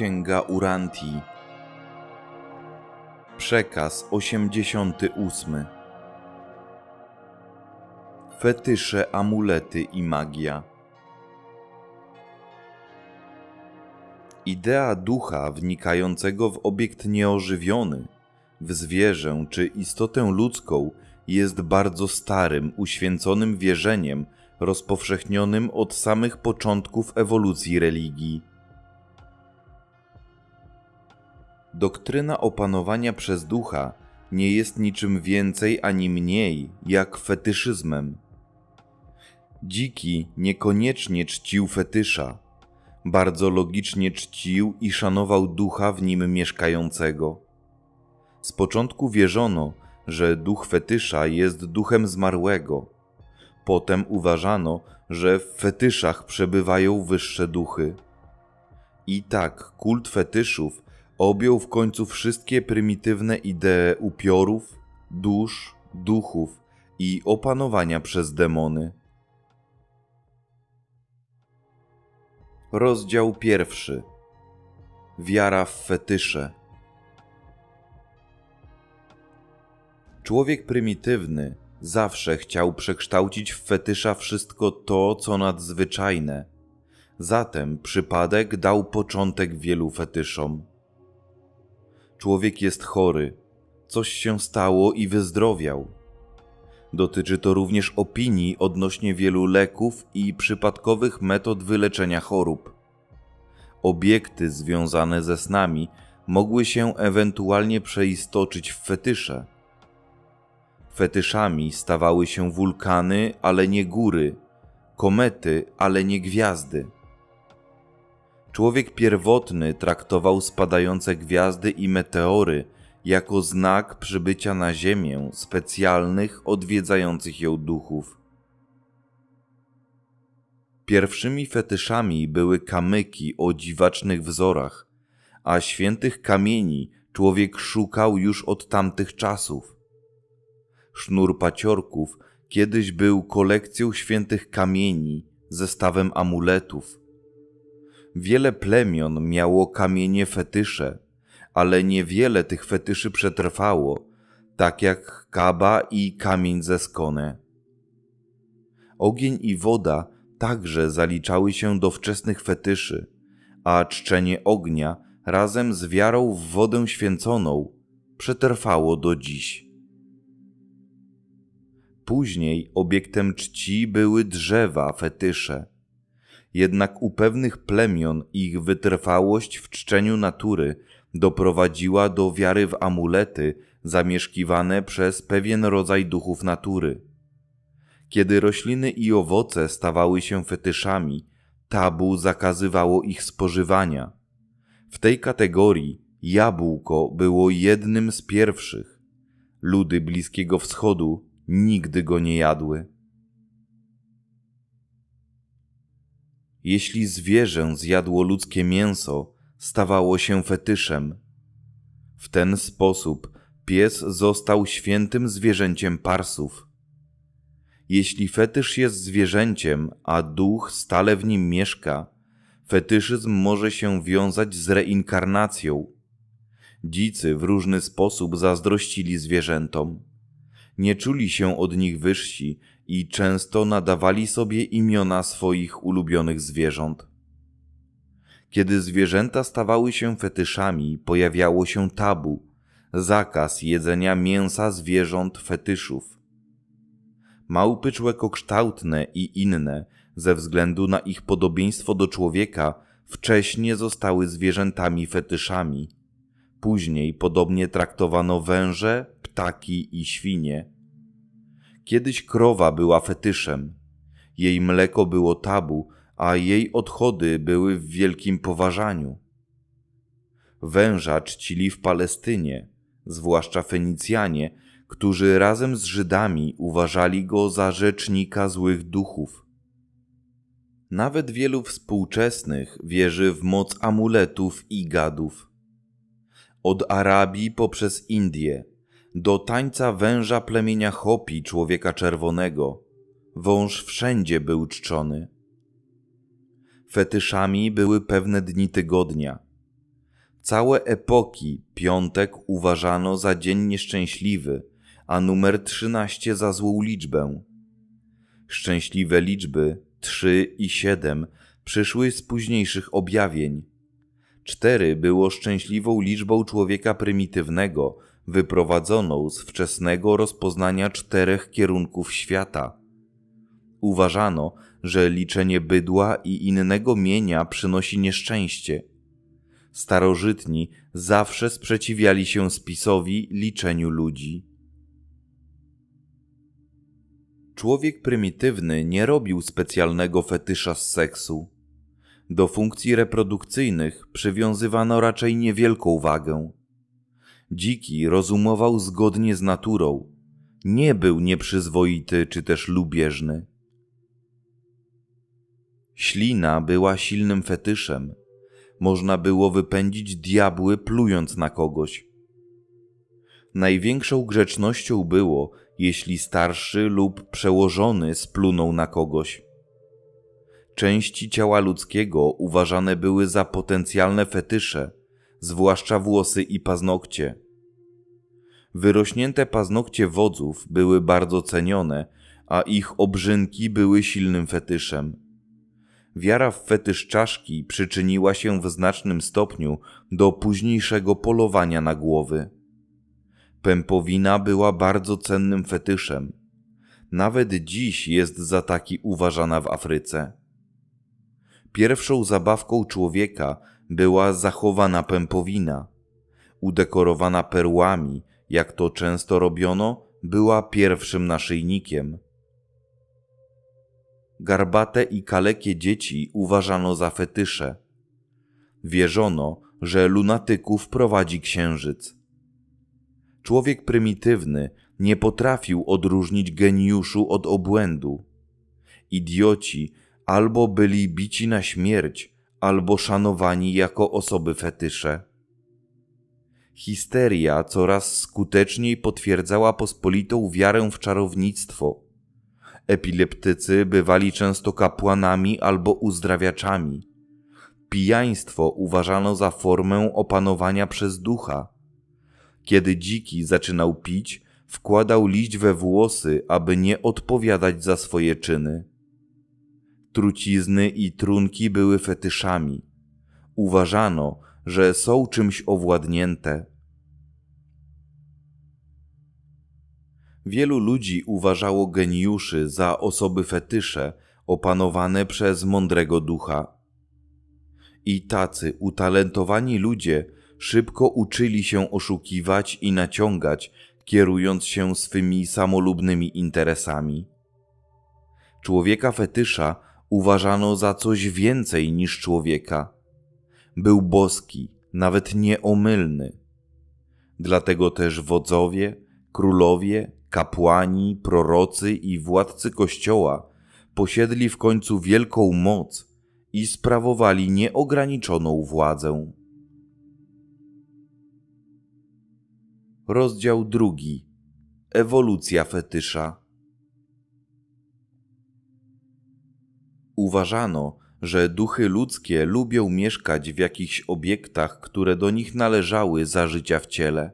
Księga Urantii. Przekaz 88. Fetysze, amulety i magia. Idea ducha wnikającego w obiekt nieożywiony, w zwierzę czy istotę ludzką, jest bardzo starym, uświęconym wierzeniem rozpowszechnionym od samych początków ewolucji religii. Doktryna opanowania przez ducha nie jest niczym więcej ani mniej jak fetyszyzmem. Dziki niekoniecznie czcił fetysza, bardzo logicznie czcił i szanował ducha w nim mieszkającego. Z początku wierzono, że duch fetysza jest duchem zmarłego. Potem uważano, że w fetyszach przebywają wyższe duchy. I tak kult fetyszów objął w końcu wszystkie prymitywne idee upiorów, dusz, duchów i opanowania przez demony. Rozdział 1. Wiara w fetysze. Człowiek prymitywny zawsze chciał przekształcić w fetysza wszystko to, co nadzwyczajne. Zatem przypadek dał początek wielu fetyszom. Człowiek jest chory, coś się stało i wyzdrowiał. Dotyczy to również opinii odnośnie wielu leków i przypadkowych metod wyleczenia chorób. Obiekty związane ze snami mogły się ewentualnie przeistoczyć w fetysze. Fetyszami stawały się wulkany, ale nie góry, komety, ale nie gwiazdy. Człowiek pierwotny traktował spadające gwiazdy i meteory jako znak przybycia na Ziemię specjalnych, odwiedzających ją duchów. Pierwszymi fetyszami były kamyki o dziwacznych wzorach, a świętych kamieni człowiek szukał już od tamtych czasów. Sznur paciorków kiedyś był kolekcją świętych kamieni, zestawem amuletów. Wiele plemion miało kamienie fetysze, ale niewiele tych fetyszy przetrwało, tak jak kaba i kamień ze Skone. Ogień i woda także zaliczały się do wczesnych fetyszy, a czczenie ognia razem z wiarą w wodę święconą przetrwało do dziś. Później obiektem czci były drzewa fetysze. Jednak u pewnych plemion ich wytrwałość w czczeniu natury doprowadziła do wiary w amulety zamieszkiwane przez pewien rodzaj duchów natury. Kiedy rośliny i owoce stawały się fetyszami, tabu zakazywało ich spożywania. W tej kategorii jabłko było jednym z pierwszych. Ludy Bliskiego Wschodu nigdy go nie jadły. Jeśli zwierzę zjadło ludzkie mięso, stawało się fetyszem. W ten sposób pies został świętym zwierzęciem Parsów. Jeśli fetysz jest zwierzęciem, a duch stale w nim mieszka, fetyszyzm może się wiązać z reinkarnacją. Dzicy w różny sposób zazdrościli zwierzętom. Nie czuli się od nich wyżsi i często nadawali sobie imiona swoich ulubionych zwierząt. Kiedy zwierzęta stawały się fetyszami, pojawiało się tabu, zakaz jedzenia mięsa zwierząt fetyszów. Małpy człekokształtne i inne, ze względu na ich podobieństwo do człowieka, wcześniej zostały zwierzętami fetyszami. Później podobnie traktowano węże, ptaki i świnie. Kiedyś krowa była fetyszem. Jej mleko było tabu, a jej odchody były w wielkim poważaniu. Węża czcili w Palestynie, zwłaszcza Fenicjanie, którzy razem z Żydami uważali go za rzecznika złych duchów. Nawet wielu współczesnych wierzy w moc amuletów i gadów. Od Arabii poprzez Indię, do tańca węża plemienia Hopi, człowieka czerwonego, wąż wszędzie był czczony. Fetyszami były pewne dni tygodnia. Całe epoki piątek uważano za dzień nieszczęśliwy, a numer 13 za złą liczbę. Szczęśliwe liczby 3 i 7 przyszły z późniejszych objawień. 4 było szczęśliwą liczbą człowieka prymitywnego, wyprowadzoną z wczesnego rozpoznania 4 kierunków świata. Uważano, że liczenie bydła i innego mienia przynosi nieszczęście. Starożytni zawsze sprzeciwiali się spisowi liczeniu ludzi. Człowiek prymitywny nie robił specjalnego fetysza z seksu. Do funkcji reprodukcyjnych przywiązywano raczej niewielką wagę. Dziki rozumował zgodnie z naturą. Nie był nieprzyzwoity czy też lubieżny. Ślina była silnym fetyszem. Można było wypędzić diabły, plując na kogoś. Największą grzecznością było, jeśli starszy lub przełożony splunął na kogoś. Części ciała ludzkiego uważane były za potencjalne fetysze, zwłaszcza włosy i paznokcie. Wyrośnięte paznokcie wodzów były bardzo cenione, a ich obrzynki były silnym fetyszem. Wiara w fetysz czaszki przyczyniła się w znacznym stopniu do późniejszego polowania na głowy. Pępowina była bardzo cennym fetyszem. Nawet dziś jest za taki uważana w Afryce. Pierwszą zabawką człowieka była zachowana pępowina. Udekorowana perłami, jak to często robiono, była pierwszym naszyjnikiem. Garbate i kalekie dzieci uważano za fetysze. Wierzono, że lunatyków prowadzi księżyc. Człowiek prymitywny nie potrafił odróżnić geniuszu od obłędu. Idioci albo byli bici na śmierć, albo szanowani jako osoby fetysze. Histeria coraz skuteczniej potwierdzała pospolitą wiarę w czarownictwo. Epileptycy bywali często kapłanami albo uzdrawiaczami. Pijaństwo uważano za formę opanowania przez ducha. Kiedy dziki zaczynał pić, wkładał liść we włosy, aby nie odpowiadać za swoje czyny. Trucizny i trunki były fetyszami. Uważano, że są czymś owładnięte. Wielu ludzi uważało geniuszy za osoby fetysze opanowane przez mądrego ducha. I tacy utalentowani ludzie szybko uczyli się oszukiwać i naciągać, kierując się swymi samolubnymi interesami. Człowieka fetysza uważano za coś więcej niż człowieka. Był boski, nawet nieomylny. Dlatego też wodzowie, królowie, kapłani, prorocy i władcy kościoła posiedli w końcu wielką moc i sprawowali nieograniczoną władzę. Rozdział 2. Ewolucja fetysza. Uważano, że duchy ludzkie lubią mieszkać w jakichś obiektach, które do nich należały za życia w ciele.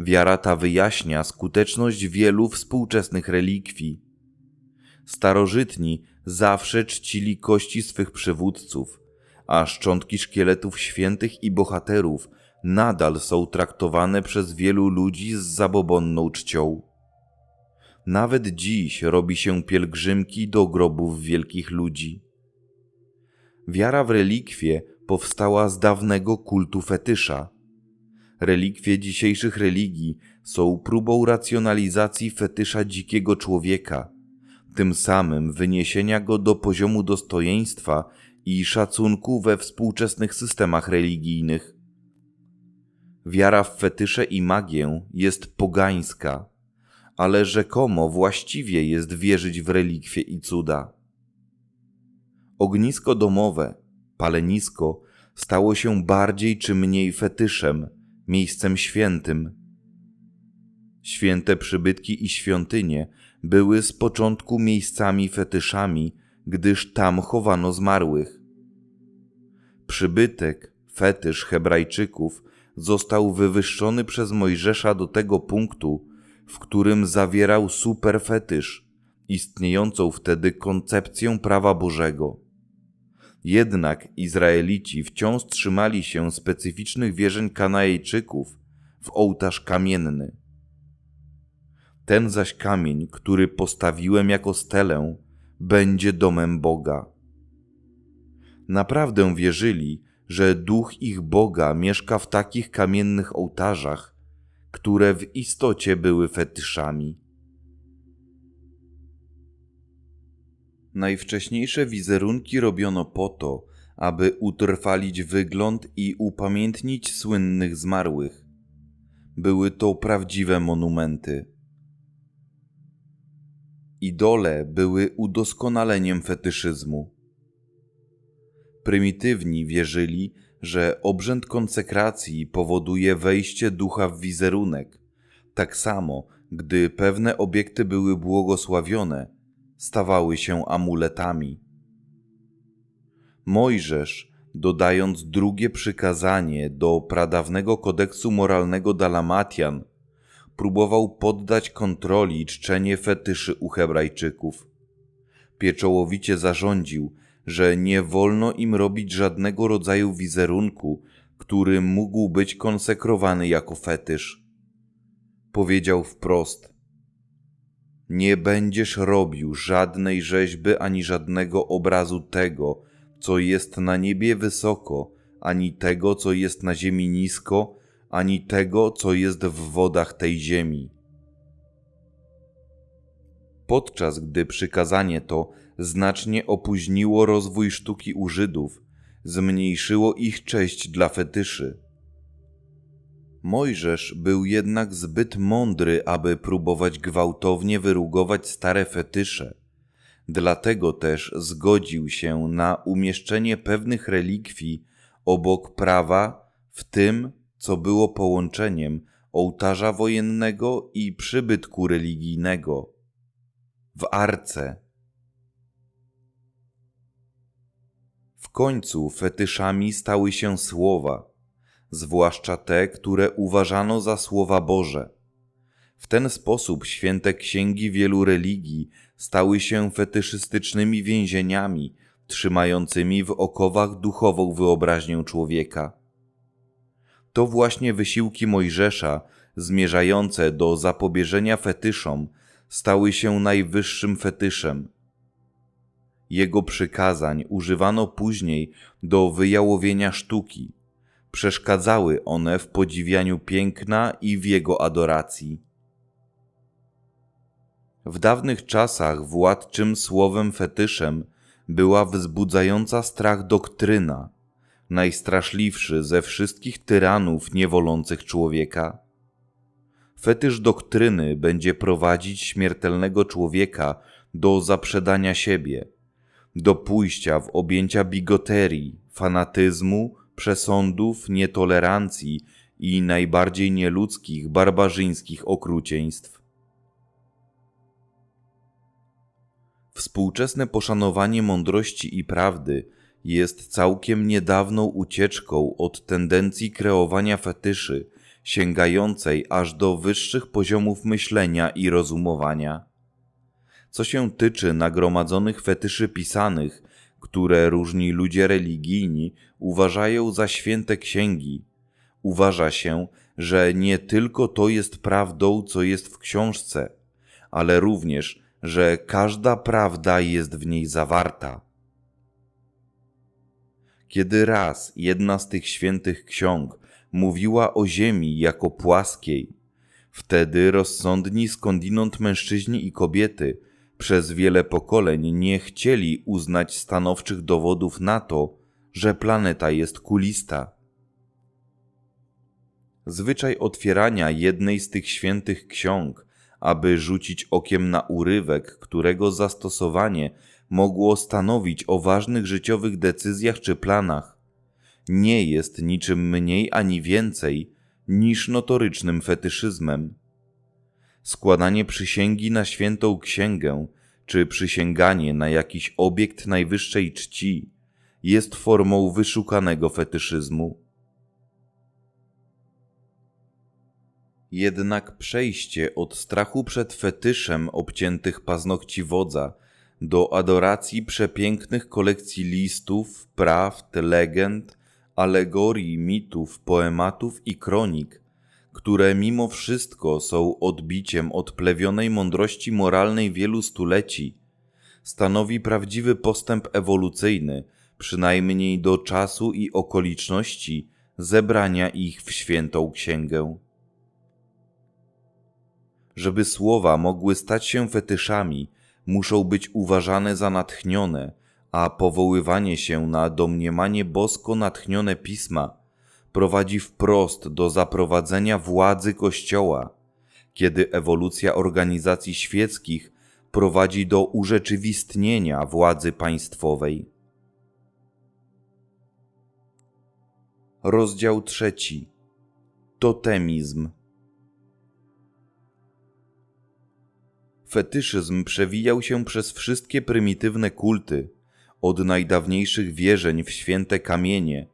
Wiara ta wyjaśnia skuteczność wielu współczesnych relikwii. Starożytni zawsze czcili kości swych przywódców, a szczątki szkieletów świętych i bohaterów nadal są traktowane przez wielu ludzi z zabobonną czcią. Nawet dziś robi się pielgrzymki do grobów wielkich ludzi. Wiara w relikwie powstała z dawnego kultu fetysza. Relikwie dzisiejszych religii są próbą racjonalizacji fetysza dzikiego człowieka, tym samym wyniesienia go do poziomu dostojeństwa i szacunku we współczesnych systemach religijnych. Wiara w fetysze i magię jest pogańska, ale rzekomo właściwie jest wierzyć w relikwie i cuda. Ognisko domowe, palenisko, stało się bardziej czy mniej fetyszem, miejscem świętym. Święte przybytki i świątynie były z początku miejscami fetyszami, gdyż tam chowano zmarłych. Przybytek, fetysz Hebrajczyków został wywyższony przez Mojżesza do tego punktu, w którym zawierał superfetysz, istniejącą wtedy koncepcję prawa Bożego. Jednak Izraelici wciąż trzymali się specyficznych wierzeń Kanaejczyków w ołtarz kamienny. Ten zaś kamień, który postawiłem jako stelę, będzie domem Boga. Naprawdę wierzyli, że duch ich Boga mieszka w takich kamiennych ołtarzach, które w istocie były fetyszami. Najwcześniejsze wizerunki robiono po to, aby utrwalić wygląd i upamiętnić słynnych zmarłych. Były to prawdziwe monumenty. Idole były udoskonaleniem fetyszyzmu. Prymitywni wierzyli, że obrzęd konsekracji powoduje wejście ducha w wizerunek. Tak samo, gdy pewne obiekty były błogosławione, stawały się amuletami. Mojżesz, dodając drugie przykazanie do pradawnego kodeksu moralnego Dalamatian, próbował poddać kontroli czczenie fetyszy u Hebrajczyków. Pieczołowicie zarządził, że nie wolno im robić żadnego rodzaju wizerunku, który mógł być konsekrowany jako fetysz. Powiedział wprost: nie będziesz robił żadnej rzeźby ani żadnego obrazu tego, co jest na niebie wysoko, ani tego, co jest na ziemi nisko, ani tego, co jest w wodach tej ziemi. Podczas gdy przykazanie to znacznie opóźniło rozwój sztuki u Żydów, zmniejszyło ich cześć dla fetyszy. Mojżesz był jednak zbyt mądry, aby próbować gwałtownie wyrugować stare fetysze. Dlatego też zgodził się na umieszczenie pewnych relikwii obok prawa, w tym, co było połączeniem ołtarza wojennego i przybytku religijnego w arce. W końcu fetyszami stały się słowa, zwłaszcza te, które uważano za słowa Boże. W ten sposób święte księgi wielu religii stały się fetyszystycznymi więzieniami, trzymającymi w okowach duchową wyobraźnię człowieka. To właśnie wysiłki Mojżesza, zmierzające do zapobieżenia fetyszom, stały się najwyższym fetyszem. Jego przykazań używano później do wyjałowienia sztuki. Przeszkadzały one w podziwianiu piękna i w jego adoracji. W dawnych czasach władczym słowem fetyszem była wzbudzająca strach doktryna, najstraszliwszy ze wszystkich tyranów niewolących człowieka. Fetysz doktryny będzie prowadzić śmiertelnego człowieka do zaprzedania siebie, do pójścia w objęcia bigoterii, fanatyzmu, przesądów, nietolerancji i najbardziej nieludzkich, barbarzyńskich okrucieństw. Współczesne poszanowanie mądrości i prawdy jest całkiem niedawną ucieczką od tendencji kreowania fetyszy, sięgającej aż do wyższych poziomów myślenia i rozumowania. Co się tyczy nagromadzonych fetyszy pisanych, które różni ludzie religijni uważają za święte księgi, uważa się, że nie tylko to jest prawdą, co jest w książce, ale również, że każda prawda jest w niej zawarta. Kiedy raz jedna z tych świętych ksiąg mówiła o ziemi jako płaskiej, wtedy rozsądni skądinąd mężczyźni i kobiety przez wiele pokoleń nie chcieli uznać stanowczych dowodów na to, że planeta jest kulista. Zwyczaj otwierania jednej z tych świętych ksiąg, aby rzucić okiem na urywek, którego zastosowanie mogło stanowić o ważnych życiowych decyzjach czy planach, nie jest niczym mniej ani więcej niż notorycznym fetyszyzmem. Składanie przysięgi na świętą księgę czy przysięganie na jakiś obiekt najwyższej czci jest formą wyszukanego fetyszyzmu. Jednak przejście od strachu przed fetyszem obciętych paznokci wodza do adoracji przepięknych kolekcji listów, prawd, legend, alegorii, mitów, poematów i kronik, które mimo wszystko są odbiciem od plewionej mądrości moralnej wielu stuleci, stanowi prawdziwy postęp ewolucyjny, przynajmniej do czasu i okoliczności zebrania ich w świętą księgę. Żeby słowa mogły stać się fetyszami, muszą być uważane za natchnione, a powoływanie się na domniemanie bosko natchnione pisma prowadzi wprost do zaprowadzenia władzy Kościoła, kiedy ewolucja organizacji świeckich prowadzi do urzeczywistnienia władzy państwowej. Rozdział 3. Totemizm. Fetyszyzm przewijał się przez wszystkie prymitywne kulty, od najdawniejszych wierzeń w święte kamienie,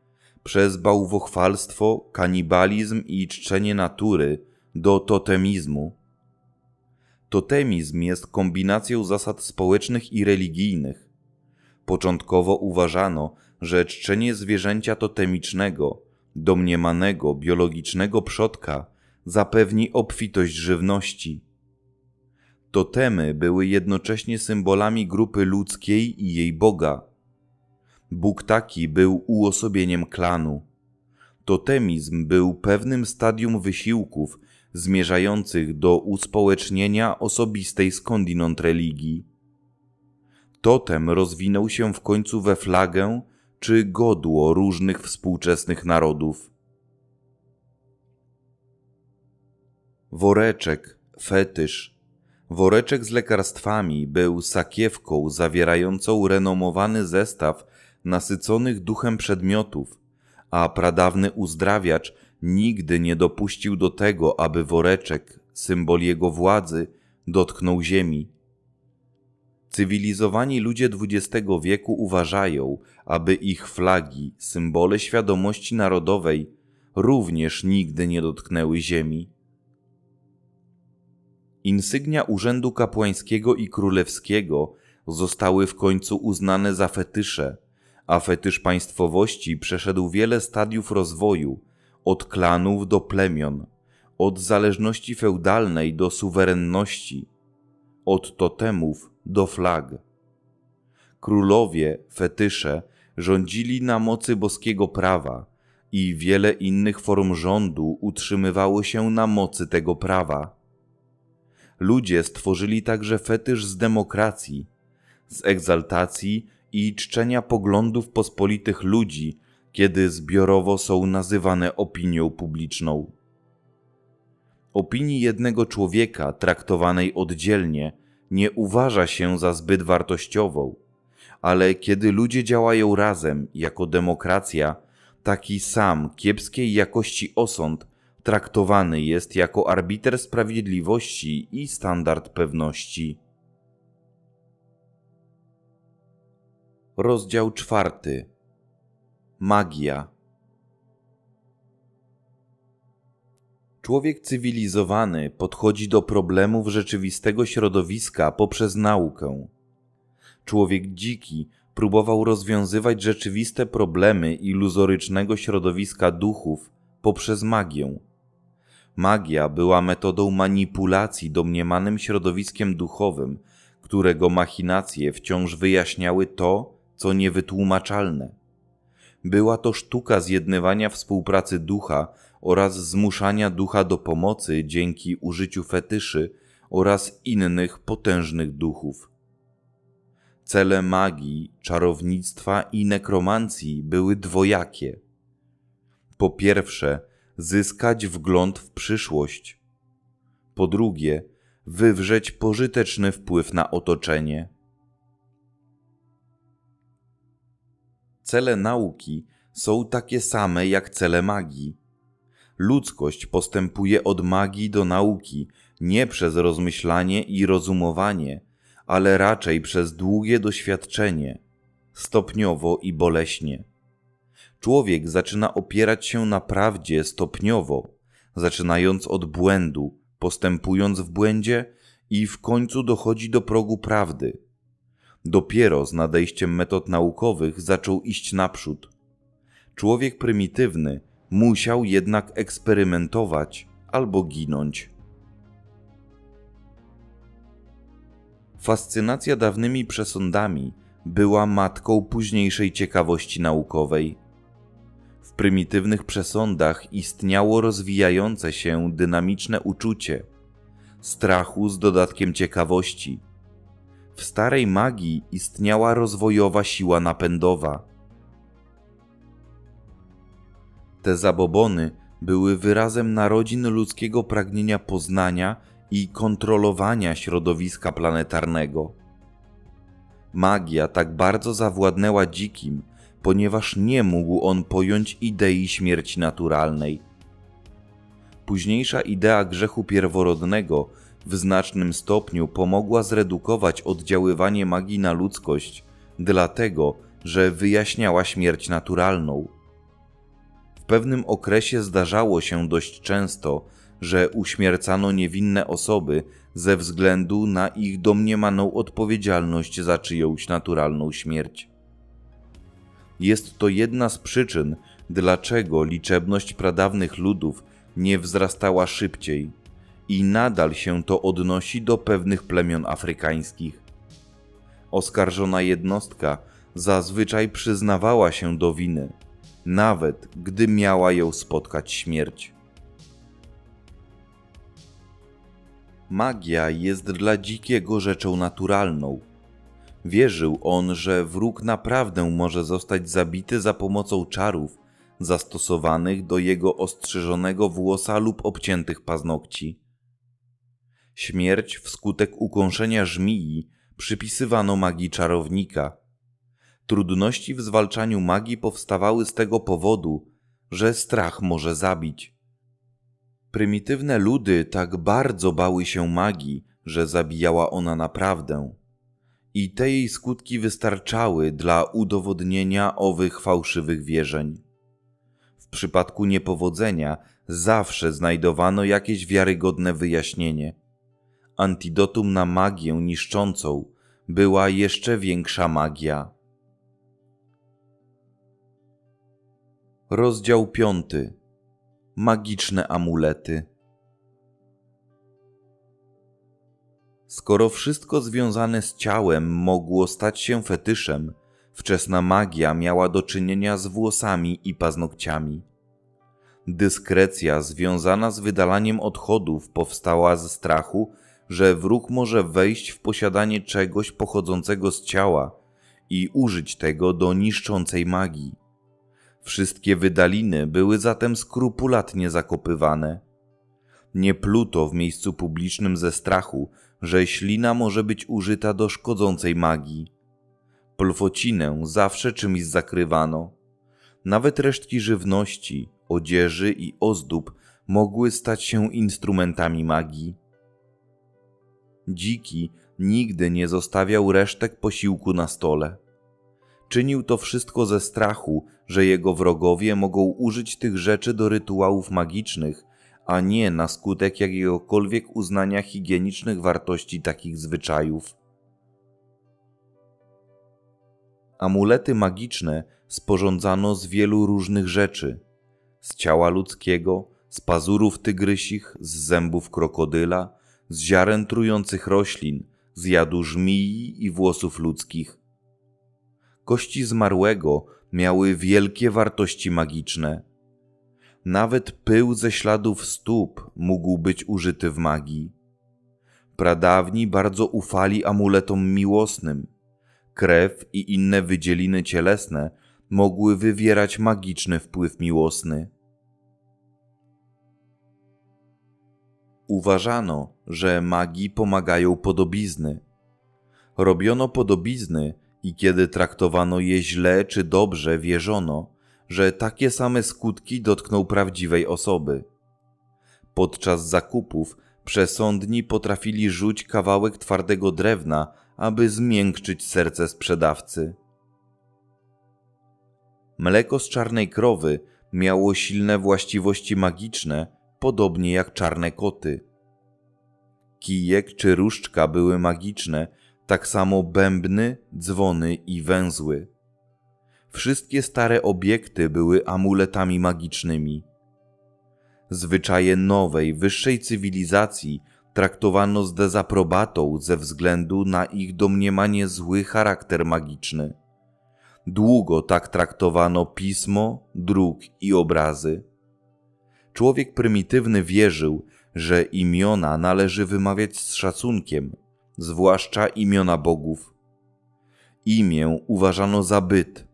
przez bałwochwalstwo, kanibalizm i czczenie natury, do totemizmu. Totemizm jest kombinacją zasad społecznych i religijnych. Początkowo uważano, że czczenie zwierzęcia totemicznego, domniemanego biologicznego przodka, zapewni obfitość żywności. Totemy były jednocześnie symbolami grupy ludzkiej i jej Boga. Bóg taki był uosobieniem klanu. Totemizm był pewnym stadium wysiłków zmierzających do uspołecznienia osobistej skądinąd religii. Totem rozwinął się w końcu we flagę czy godło różnych współczesnych narodów. Woreczek, fetysz. Woreczek z lekarstwami był sakiewką zawierającą renomowany zestaw nasyconych duchem przedmiotów, a pradawny uzdrawiacz nigdy nie dopuścił do tego, aby woreczek, symbol jego władzy, dotknął ziemi. Cywilizowani ludzie XX wieku uważają, aby ich flagi, symbole świadomości narodowej, również nigdy nie dotknęły ziemi. Insygnia urzędu kapłańskiego i królewskiego zostały w końcu uznane za fetysze, a fetysz państwowości przeszedł wiele stadiów rozwoju, od klanów do plemion, od zależności feudalnej do suwerenności, od totemów do flag. Królowie, fetysze rządzili na mocy boskiego prawa i wiele innych form rządu utrzymywało się na mocy tego prawa. Ludzie stworzyli także fetysz z demokracji, z egzaltacji i czczenia poglądów pospolitych ludzi, kiedy zbiorowo są nazywane opinią publiczną. Opinii jednego człowieka traktowanej oddzielnie nie uważa się za zbyt wartościową, ale kiedy ludzie działają razem jako demokracja, taki sam kiepskiej jakości osąd traktowany jest jako arbiter sprawiedliwości i standard pewności. Rozdział 4. Magia. Człowiek cywilizowany podchodzi do problemów rzeczywistego środowiska poprzez naukę. Człowiek dziki próbował rozwiązywać rzeczywiste problemy iluzorycznego środowiska duchów poprzez magię. Magia była metodą manipulacji domniemanym środowiskiem duchowym, którego machinacje wciąż wyjaśniały to, co niewytłumaczalne. Była to sztuka zjednywania współpracy ducha oraz zmuszania ducha do pomocy dzięki użyciu fetyszy oraz innych potężnych duchów. Cele magii, czarownictwa i nekromancji były dwojakie. Po pierwsze, zyskać wgląd w przyszłość. Po drugie, wywrzeć pożyteczny wpływ na otoczenie. Cele nauki są takie same jak cele magii. Ludzkość postępuje od magii do nauki nie przez rozmyślanie i rozumowanie, ale raczej przez długie doświadczenie, stopniowo i boleśnie. Człowiek zaczyna opierać się na prawdzie stopniowo, zaczynając od błędu, postępując w błędzie i w końcu dochodzi do progu prawdy. Dopiero z nadejściem metod naukowych zaczął iść naprzód. Człowiek prymitywny musiał jednak eksperymentować albo ginąć. Fascynacja dawnymi przesądami była matką późniejszej ciekawości naukowej. W prymitywnych przesądach istniało rozwijające się dynamiczne uczucie strachu z dodatkiem ciekawości. W starej magii istniała rozwojowa siła napędowa. Te zabobony były wyrazem narodzin ludzkiego pragnienia poznania i kontrolowania środowiska planetarnego. Magia tak bardzo zawładnęła dzikim, ponieważ nie mógł on pojąć idei śmierci naturalnej. Późniejsza idea grzechu pierworodnego w znacznym stopniu pomogła zredukować oddziaływanie magii na ludzkość, dlatego, że wyjaśniała śmierć naturalną. W pewnym okresie zdarzało się dość często, że uśmiercano niewinne osoby ze względu na ich domniemaną odpowiedzialność za czyjąś naturalną śmierć. Jest to jedna z przyczyn, dlaczego liczebność pradawnych ludów nie wzrastała szybciej i nadal się to odnosi do pewnych plemion afrykańskich. Oskarżona jednostka zazwyczaj przyznawała się do winy, nawet gdy miała ją spotkać śmierć. Magia jest dla dzikiego rzeczą naturalną. Wierzył on, że wróg naprawdę może zostać zabity za pomocą czarów zastosowanych do jego ostrzyżonego włosa lub obciętych paznokci. Śmierć wskutek ukąszenia żmii przypisywano magii czarownika. Trudności w zwalczaniu magii powstawały z tego powodu, że strach może zabić. Prymitywne ludy tak bardzo bały się magii, że zabijała ona naprawdę. I te jej skutki wystarczały dla udowodnienia owych fałszywych wierzeń. W przypadku niepowodzenia zawsze znajdowano jakieś wiarygodne wyjaśnienie. Antidotum na magię niszczącą była jeszcze większa magia. Rozdział 5. Magiczne amulety. Skoro wszystko związane z ciałem mogło stać się fetyszem, wczesna magia miała do czynienia z włosami i paznokciami. Dyskrecja związana z wydalaniem odchodów powstała ze strachu, że wróg może wejść w posiadanie czegoś pochodzącego z ciała i użyć tego do niszczącej magii. Wszystkie wydaliny były zatem skrupulatnie zakopywane. Nie pluto w miejscu publicznym ze strachu, że ślina może być użyta do szkodzącej magii. Plwocinę zawsze czymś zakrywano. Nawet resztki żywności, odzieży i ozdób mogły stać się instrumentami magii. Dziki nigdy nie zostawiał resztek posiłku na stole. Czynił to wszystko ze strachu, że jego wrogowie mogą użyć tych rzeczy do rytuałów magicznych, a nie na skutek jakiegokolwiek uznania higienicznych wartości takich zwyczajów. Amulety magiczne sporządzano z wielu różnych rzeczy. Z ciała ludzkiego, z pazurów tygrysich, z zębów krokodyla, z ziaren trujących roślin, z jadu żmii i włosów ludzkich. Kości zmarłego miały wielkie wartości magiczne. Nawet pył ze śladów stóp mógł być użyty w magii. Pradawni bardzo ufali amuletom miłosnym. Krew i inne wydzieliny cielesne mogły wywierać magiczny wpływ miłosny. Uważano, że magii pomagają podobizny. Robiono podobizny i kiedy traktowano je źle czy dobrze, wierzono, że takie same skutki dotkną prawdziwej osoby. Podczas zakupów przesądni potrafili rzucić kawałek twardego drewna, aby zmiękczyć serce sprzedawcy. Mleko z czarnej krowy miało silne właściwości magiczne, podobnie jak czarne koty. Kijek czy różdżka były magiczne, tak samo bębny, dzwony i węzły. Wszystkie stare obiekty były amuletami magicznymi. Zwyczaje nowej, wyższej cywilizacji traktowano z dezaprobatą ze względu na ich domniemanie zły charakter magiczny. Długo tak traktowano pismo, druk i obrazy. Człowiek prymitywny wierzył, że imiona należy wymawiać z szacunkiem, zwłaszcza imiona bogów. Imię uważano za byt,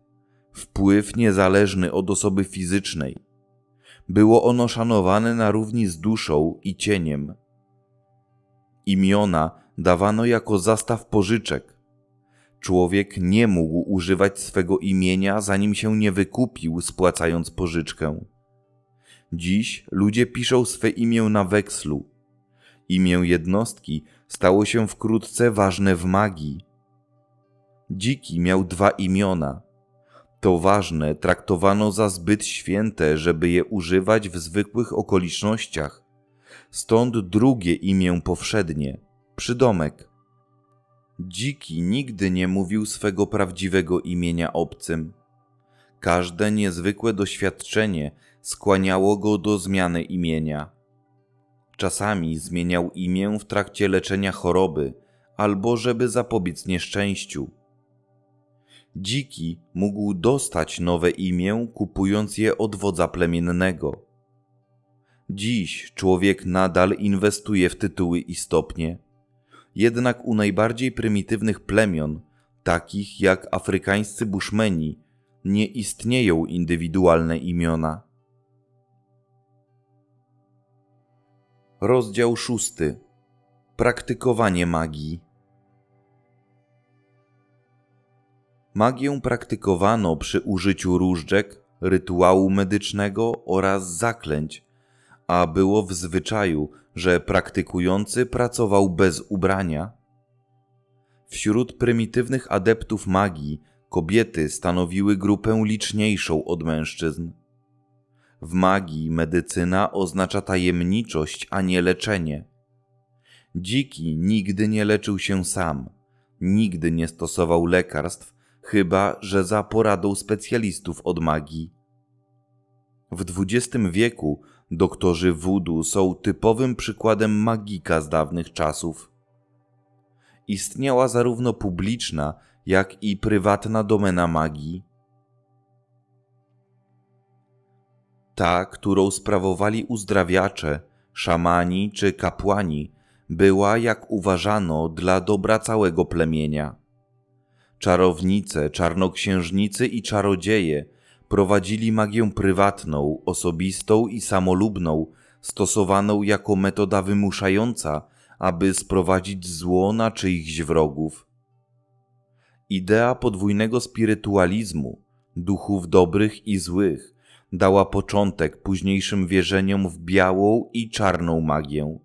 wpływ niezależny od osoby fizycznej. Było ono szanowane na równi z duszą i cieniem. Imiona dawano jako zastaw pożyczek. Człowiek nie mógł używać swego imienia, zanim się nie wykupił, spłacając pożyczkę. Dziś ludzie piszą swe imię na wekslu. Imię jednostki stało się wkrótce ważne w magii. Dziki miał dwa imiona. To ważne traktowano za zbyt święte, żeby je używać w zwykłych okolicznościach. Stąd drugie imię powszednie – przydomek. Dziki nigdy nie mówił swego prawdziwego imienia obcym. Każde niezwykłe doświadczenie skłaniało go do zmiany imienia. Czasami zmieniał imię w trakcie leczenia choroby albo żeby zapobiec nieszczęściu. Dziki mógł dostać nowe imię, kupując je od wodza plemiennego. Dziś człowiek nadal inwestuje w tytuły i stopnie. Jednak u najbardziej prymitywnych plemion, takich jak afrykańscy Buszmeni, nie istnieją indywidualne imiona. Rozdział 6. Praktykowanie magii. Magię praktykowano przy użyciu różdżek, rytuału medycznego oraz zaklęć, a było w zwyczaju, że praktykujący pracował bez ubrania. Wśród prymitywnych adeptów magii kobiety stanowiły grupę liczniejszą od mężczyzn. W magii medycyna oznacza tajemniczość, a nie leczenie. Dziki nigdy nie leczył się sam, nigdy nie stosował lekarstw, chyba że za poradą specjalistów od magii. W XX wieku doktorzy wudu są typowym przykładem magika z dawnych czasów. Istniała zarówno publiczna, jak i prywatna domena magii. Ta, którą sprawowali uzdrawiacze, szamani czy kapłani, była, jak uważano, dla dobra całego plemienia. Czarownice, czarnoksiężnicy i czarodzieje prowadzili magię prywatną, osobistą i samolubną, stosowaną jako metoda wymuszająca, aby sprowadzić zło na czyichś wrogów. Idea podwójnego spirytualizmu, duchów dobrych i złych, dała początek późniejszym wierzeniom w białą i czarną magię.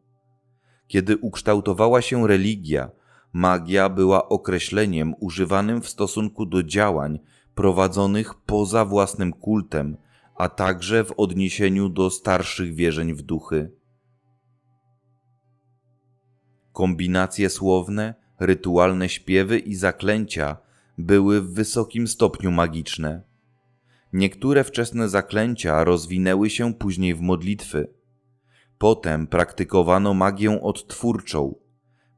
Kiedy ukształtowała się religia, magia była określeniem używanym w stosunku do działań prowadzonych poza własnym kultem, a także w odniesieniu do starszych wierzeń w duchy. Kombinacje słowne, rytualne śpiewy i zaklęcia były w wysokim stopniu magiczne. Niektóre wczesne zaklęcia rozwinęły się później w modlitwy. Potem praktykowano magię odtwórczą.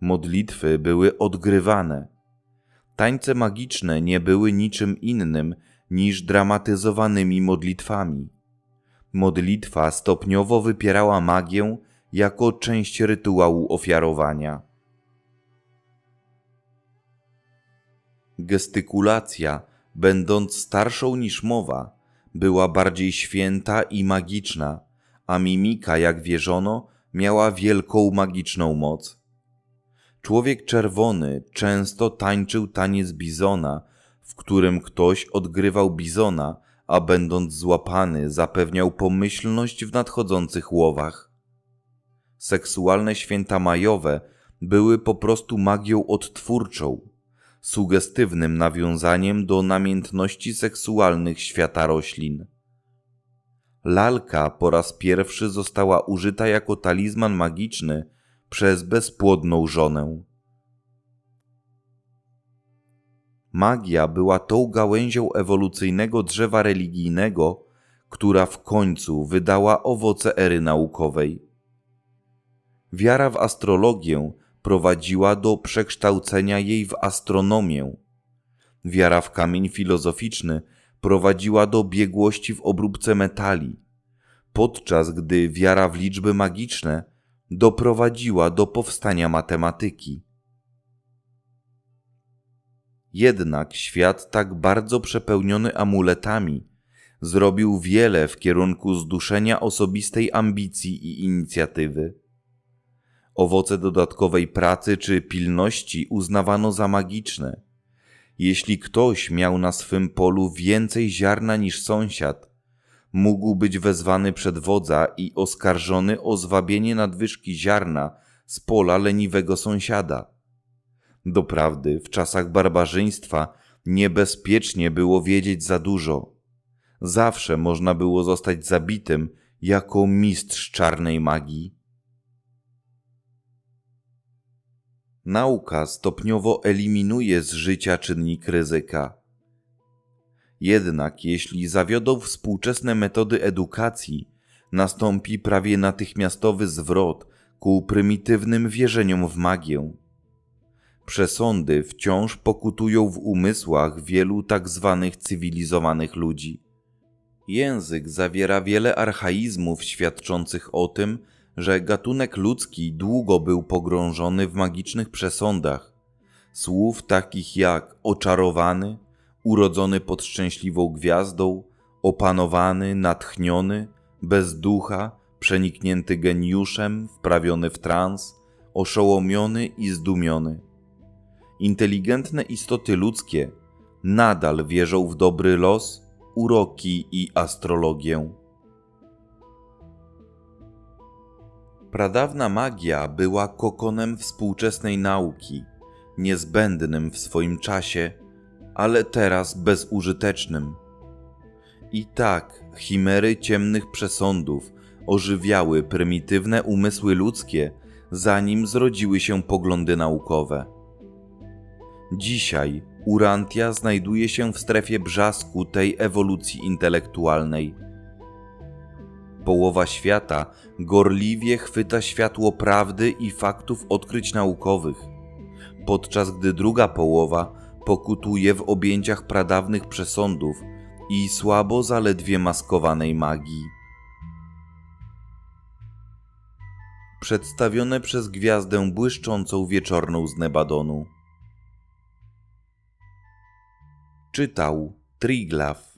Modlitwy były odgrywane. Tańce magiczne nie były niczym innym niż dramatyzowanymi modlitwami. Modlitwa stopniowo wypierała magię jako część rytuału ofiarowania. Gestykulacja, będąc starszą niż mowa, była bardziej święta i magiczna, a mimika, jak wierzono, miała wielką magiczną moc. Człowiek czerwony często tańczył taniec bizona, w którym ktoś odgrywał bizona, a będąc złapany zapewniał pomyślność w nadchodzących łowach. Seksualne święta majowe były po prostu magią odtwórczą, sugestywnym nawiązaniem do namiętności seksualnych świata roślin. Lalka po raz pierwszy została użyta jako talizman magiczny przez bezpłodną żonę. Magia była tą gałęzią ewolucyjnego drzewa religijnego, która w końcu wydała owoce ery naukowej. Wiara w astrologię prowadziła do przekształcenia jej w astronomię. Wiara w kamień filozoficzny prowadziła do biegłości w obróbce metali, podczas gdy wiara w liczby magiczne doprowadziła do powstania matematyki. Jednak świat tak bardzo przepełniony amuletami zrobił wiele w kierunku zduszenia osobistej ambicji i inicjatywy. Owoce dodatkowej pracy czy pilności uznawano za magiczne. Jeśli ktoś miał na swym polu więcej ziarna niż sąsiad, mógł być wezwany przed wodza i oskarżony o zwabienie nadwyżki ziarna z pola leniwego sąsiada. Doprawdy, w czasach barbarzyństwa niebezpiecznie było wiedzieć za dużo. Zawsze można było zostać zabitym jako mistrz czarnej magii. Nauka stopniowo eliminuje z życia czynnik ryzyka. Jednak jeśli zawiodą współczesne metody edukacji, nastąpi prawie natychmiastowy zwrot ku prymitywnym wierzeniom w magię. Przesądy wciąż pokutują w umysłach wielu tak zwanych cywilizowanych ludzi. Język zawiera wiele archaizmów świadczących o tym, że gatunek ludzki długo był pogrążony w magicznych przesądach. Słów takich jak oczarowany, urodzony pod szczęśliwą gwiazdą, opanowany, natchniony, bez ducha, przeniknięty geniuszem, wprawiony w trans, oszołomiony i zdumiony. Inteligentne istoty ludzkie nadal wierzą w dobry los, uroki i astrologię. Pradawna magia była kokonem współczesnej nauki, niezbędnym w swoim czasie, ale teraz bezużytecznym. I tak chimery ciemnych przesądów ożywiały prymitywne umysły ludzkie, zanim zrodziły się poglądy naukowe. Dzisiaj Urantia znajduje się w strefie brzasku tej ewolucji intelektualnej. Połowa świata gorliwie chwyta światło prawdy i faktów odkryć naukowych, podczas gdy druga połowa pokutuje w objęciach pradawnych przesądów i słabo zaledwie maskowanej magii. Przedstawione przez gwiazdę błyszczącą wieczorną z Nebadonu. Czytał Triglav.